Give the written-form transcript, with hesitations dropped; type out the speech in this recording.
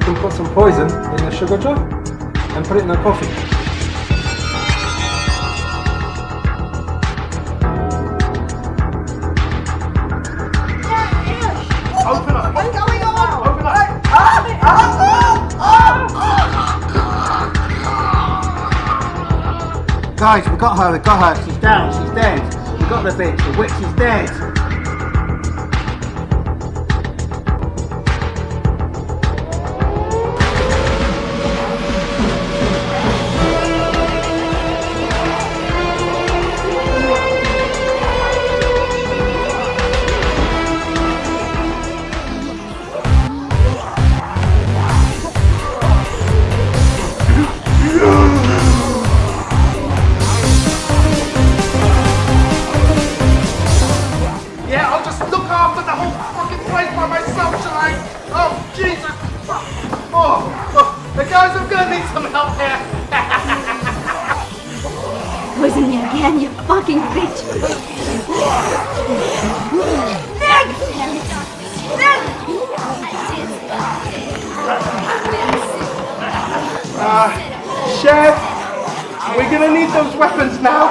You can put some poison in a sugar jar and put it in a coffee. Open up! What's going on? Open up! Guys, we got her, She's down, she's dead. We got the bitch, the witch is dead. Guys, I'm gonna need some help here. Poison me again, you fucking bitch. Nick! Nick! Chef, we're gonna need those weapons now.